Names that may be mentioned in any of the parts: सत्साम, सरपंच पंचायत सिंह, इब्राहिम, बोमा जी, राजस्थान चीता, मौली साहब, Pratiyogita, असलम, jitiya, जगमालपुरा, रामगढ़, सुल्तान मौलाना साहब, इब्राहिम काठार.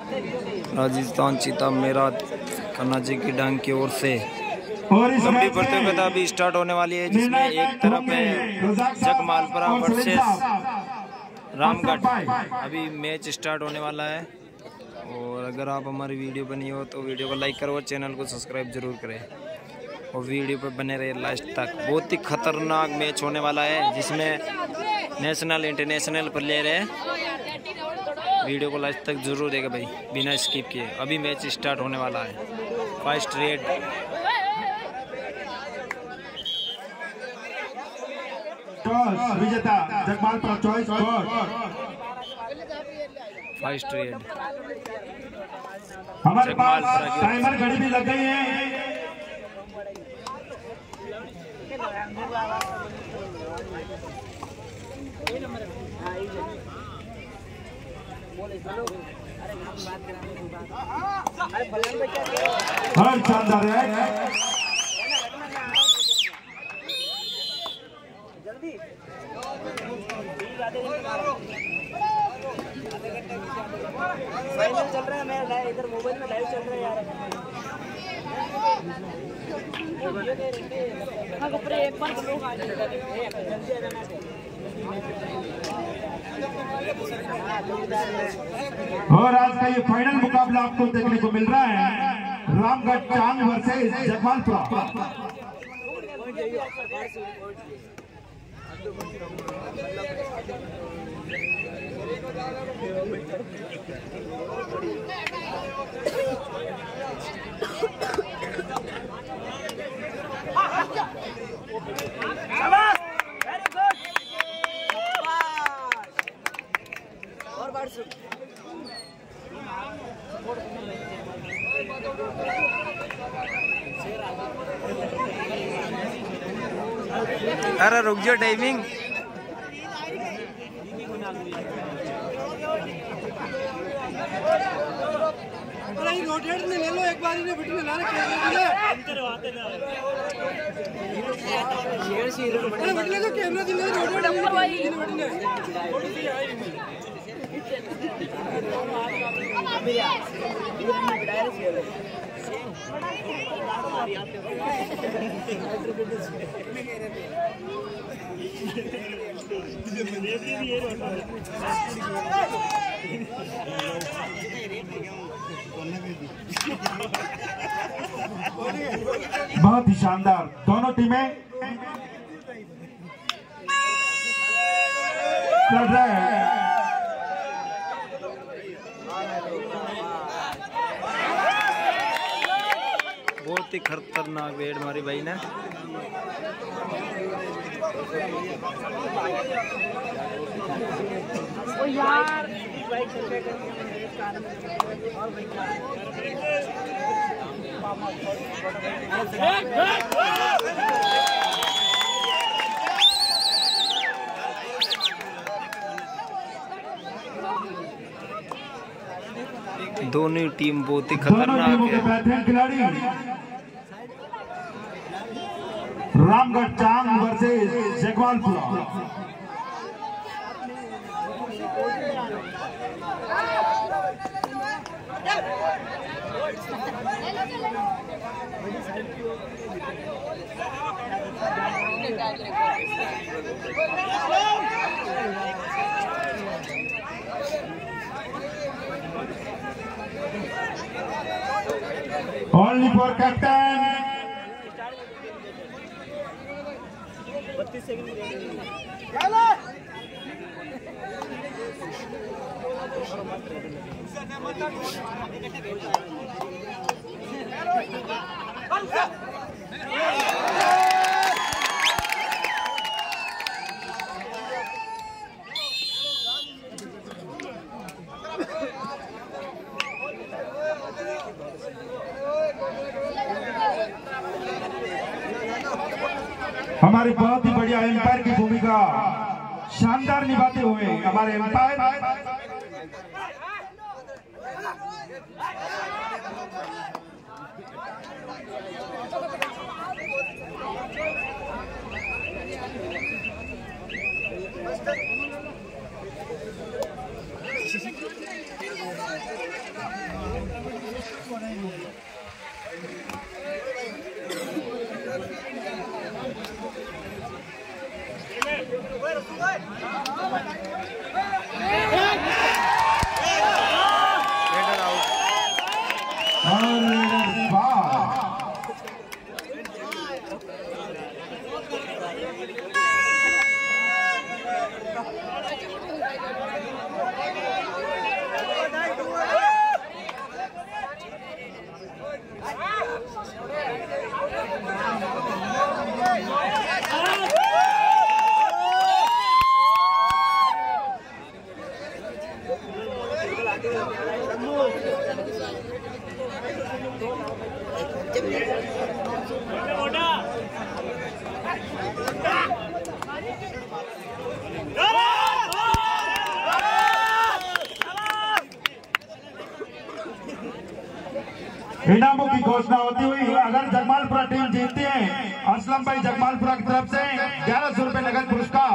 राजस्थान चीता मेरा कनाजी की डांग की ओर से लंबी प्रतियोगिता अभी स्टार्ट होने वाली है, जिसमें एक तरफ है जगमालपुरा वर्सेस रामगढ़। अभी मैच स्टार्ट होने वाला है और अगर आप हमारी वीडियो बनी हो तो वीडियो को लाइक करो और चैनल को सब्सक्राइब जरूर करें और वीडियो पर बने रहे लास्ट तक। बहुत ही खतरनाक मैच होने वाला है जिसमें नेशनल इंटरनेशनल प्लेयर है। वीडियो को लास्ट तक जरूर देखें भाई, बिना स्किप किए। अभी मैच स्टार्ट होने वाला है। फर्स्ट रेड विजेता जगमालपुरा चॉइस और फर्स्ट रेड। हमारे पास टाइमर घड़ी भी लग गई है। हर शानदार है। फाइनल चल रहा है, मैं इधर मोबाइल में लाइव चल रहा है यार। और आज का ये फाइनल मुकाबला आपको देखने को मिल रहा है, रामगढ़ चांद वर्सेस जगमालपुरा। अरे रुक जाओ, टाइमिंग रोटेट में ले लो एक बार इन्हें बिट में ना बहुत ही शानदार दोनों टीमें चल रहे हैं। बहुत ही खतरनाक वेट मारी भाई ने। ओ यार दोनों टीम बहुत ही खतरनाक है। खिलाड़ी रामगढ़ Chand versus जगमालपुरा। Only for captain. 32 seconds. हमारे बहुत ही बढ़िया एम्पायर की भूमिका शानदार निभाते हुए हमारे एम्पायर इनामों की घोषणा होती हुई अगर जगमालपुरा टीम जीतती है असलम भाई जगमालपुरा की तरफ से 1100 रुपए नगद पुरस्कार।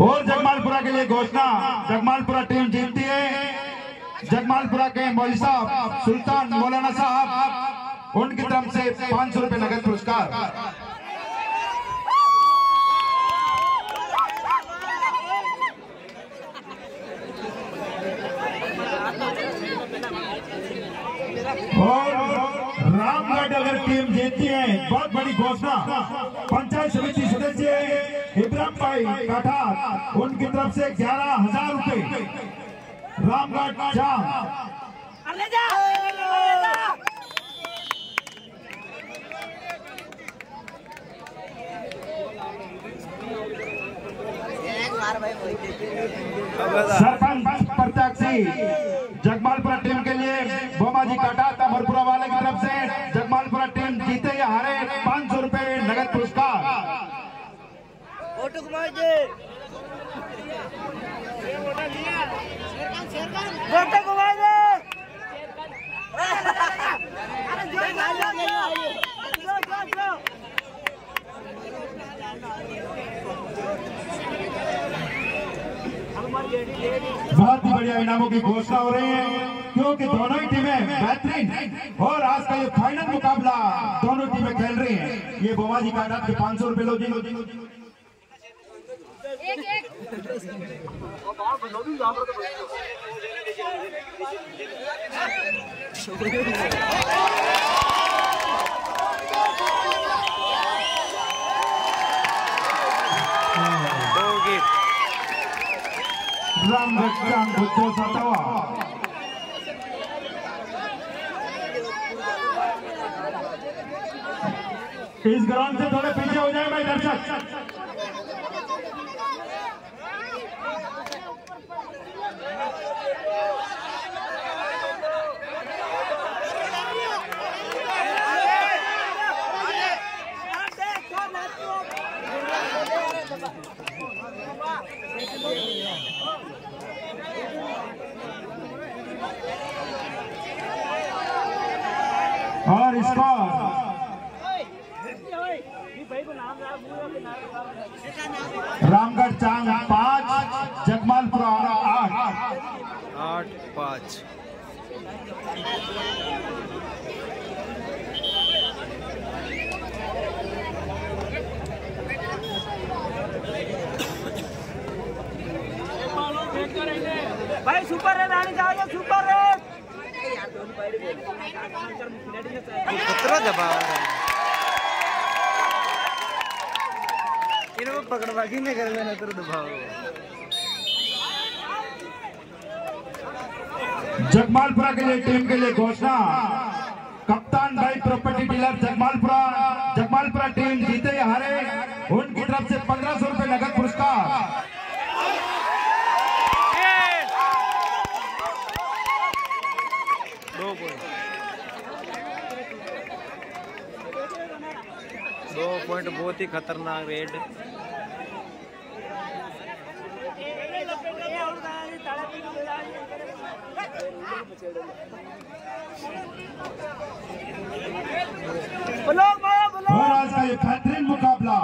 और जगमालपुरा के लिए घोषणा, जगमालपुरा टीम जीतती है जगमालपुरा के मौली साहब सुल्तान मौलाना साहब, उनकी तरफ से 500 रुपए नगद पुरस्कार। और रामगढ़ अगर टीम जीतती है, बहुत बड़ी घोषणा, पंचायत समिति सदस्य इब्राहिम भाई काठार, उनकी तरफ से 11,000 रुपए रामगढ़ सरपंच पंचायत सिंह। जगमालपुरा टीम के लिए बोमा जी काटा तमरपुरा वाले की तरफ से जगमालपुरा टीम जीते या हारे 500 रुपए नगद पुरस्कार। बहुत ही बढ़िया इनामों की घोषणा हो रही है क्योंकि दोनों ही टीमें बेहतरीन और आज का ये फाइनल मुकाबला दोनों टीमें खेल रही हैं। ये बोमा जी काटा के 500 रुपए लो जी लो जी। इस ग्राउंड से थोड़े पीछे हो जाए भाई दर्शक। और इसका रामगढ़ चांग 5 जगमालपुरा 8 8 5। भाई सुपर रेड आने जाओ, सुपर रेड 17 दबा पकड़वागी नहीं कर लेना तो दबाओ। जगमालपुरा के लिए टीम के लिए घोषणा, कप्तान भाई property dealer जगमालपुरा, जगमालपुरा team जीते या हारे उनकी तरफ से 1500 रुपए नगद पुरस्कार। दो पॉइंट बहुत ही खतरनाक रेड। और आज का ये बेहतरीन मुकाबला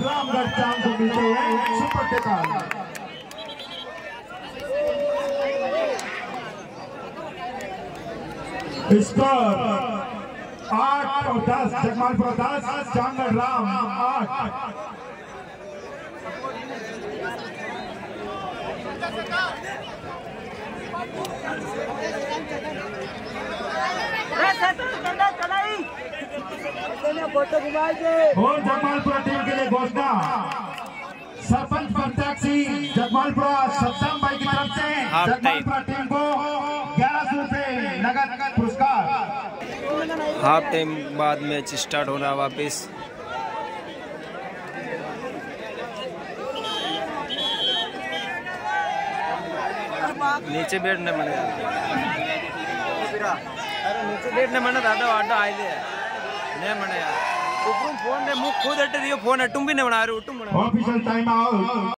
रामगढ़ चांद को मिलते हुए सुपर टेकर। स्कोर 8 और 10 जगमालपुरा 10 चांग राम 8। और जगमालपुरा टीम के लिए घोषणा सरपंच पंचायत सिंह जगमालपुरा सत्साम भाई की तरफ से जगमालपुरा टीम को 1100 रुपए नगद पुरस्कार। हाफ टाइम बाद मैच स्टार्ट हो रहा वापिस। नीचे बैठने मना, अरे नीचे बैठने मना दादा आटा आए थे नहीं मना यार। फोन ने मुख खुद हट रही हो, फोन हटुम भी नहीं बना रहे, उठुम बना। Official time out.